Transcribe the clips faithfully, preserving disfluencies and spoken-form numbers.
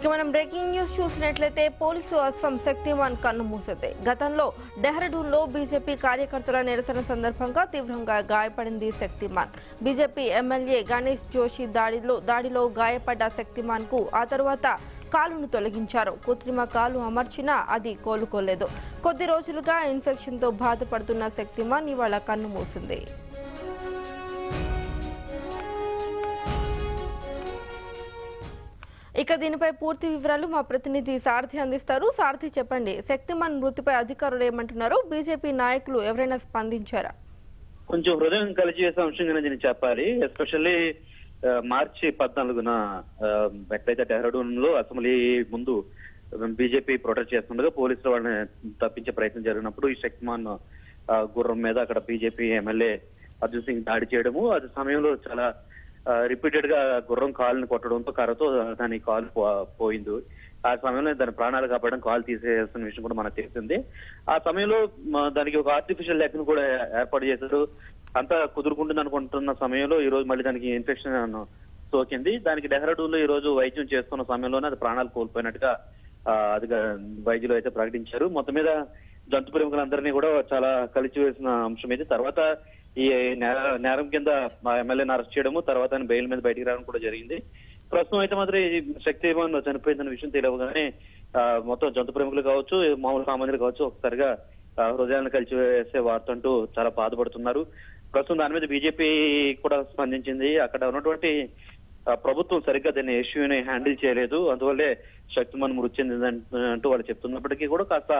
ఇక మనం breaking news చూసినట్లయితే పోలీసు అసంశక్తివాన్ కన్నుమూసేతే గతంలో డెహ్రాడూన్ లో బీజేపీ కార్యకర్తల నిరసన సందర్భంగా తీవ్రంగా గాయపడింది శక్తిమాన్. బీజేపీ ఎమ్మెల్యే గణేష్ జోషి దాడిలో దాడిలో గాయపడ్డ శక్తిమాన్ కు ఆ తర్వాత కాలును తొలగించారు. కృత్రిమ కాలు అమర్చినా అది కోలుకోలేదు. కొద్ది రోజులుగా ఇన్ఫెక్షన్ తో బాధపడుతున్న శక్తిమాన్ ఇవాళ కన్నుమూసింది. ఇక దీనిపై పూర్తి వివరాలు మా ప్రతినిధి సారథి అందిస్తారు. సారథి, చెప్పండి, శక్తిమాన్ మృతిపై అధికారులు ఏమంటున్నారు? బీజేపీ నాయకులు ఎవరైనా స్పందించారా? కొంచెం హృదయం కలిసివేసే అంశంగానే నేను చెప్పాలి. ఎస్పెషల్లీ మార్చి పద్నాలుగున ఎక్కడైతే డెహ్రాడూన్ లో అసెంబ్లీ ముందు బీజేపీ ప్రొటెస్ట్ చేస్తుండగా పోలీసులు వాళ్ళని తప్పించే ప్రయత్నం జరిగినప్పుడు ఈ శక్తిమాన్ గుర్రం మీద అక్కడ బీజేపీ ఎమ్మెల్యే అర్జున్ సింగ్ దాడి చేయడము, అది సమయంలో చాలా రిపీటెడ్ గా గుర్రం కాలుని కొట్టడంతో కర్రతో దాని కాలు పోయింది. ఆ సమయంలో దాని ప్రాణాలు కాపాడడం కాలు తీసేస్తున్న విషయం కూడా మనకు తెలిసింది. ఆ సమయంలో దానికి ఒక ఆర్టిఫిషియల్ లెగ్ ను కూడా ఏర్పాటు చేశారు. అంతా కుదురుకుంటుంది అనుకుంటున్న సమయంలో ఈ రోజు మళ్ళీ దానికి ఇన్ఫెక్షన్ సోకింది. దానికి డెహ్రాడూన్ లో ఈ రోజు వైద్యం చేస్తున్న సమయంలోనే అది ప్రాణాలు కోల్పోయినట్టుగా అది వైద్యులు అయితే ప్రకటించారు. మొత్తం మీద జంతు ప్రేమికులందరినీ కూడా చాలా కలిసివేసిన అంశం ఇది. తర్వాత ఈ నేరం కింద మా ఎమ్మెల్యేని అరెస్ట్ చేయడము, తర్వాత ఆయన బెయిల్ మీద బయటికి రావడం కూడా జరిగింది. ప్రస్తుతం అయితే మాత్రం ఈ శక్తిమాన్ చనిపోయిందన్న విషయం తెలియగానే మొత్తం జంతు ప్రేమికులు కావచ్చు, మామూలు సామాన్యులు కావచ్చు, ఒకసారిగా హృదయాలను కలిసివేసే వార్త అంటూ చాలా బాధపడుతున్నారు. ప్రస్తుతం దాని మీద బీజేపీ కూడా స్పందించింది. అక్కడ ఉన్నటువంటి ప్రభుత్వం సరిగ్గా దాన్ని ఇష్యూని హ్యాండిల్ చేయలేదు, అందువల్లే శక్తిమాన్ మృతి చెందింది అంటూ వాళ్ళు చెప్తున్నప్పటికీ కూడా కాస్త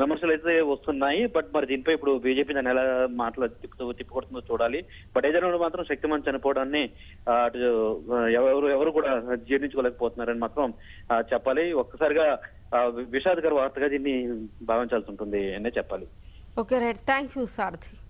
విమర్శలు అయితే వస్తున్నాయి. బట్ మరి దీనిపై ఇప్పుడు బీజేపీ దాన్ని ఎలా మాటలు తిప్పు తిప్పుకొడుతుందో చూడాలి. బట్ ఏదైనా మాత్రం శక్తిమాన్ చనిపోవడాన్ని అటు ఎవరు ఎవరు కూడా జీర్ణించుకోలేకపోతున్నారని మాత్రం చెప్పాలి. ఒక్కసారిగా విషాదకర వార్తగా దీన్ని భావించాల్సి ఉంటుంది అనే చెప్పాలి. Okay, right, thank you Sarathi.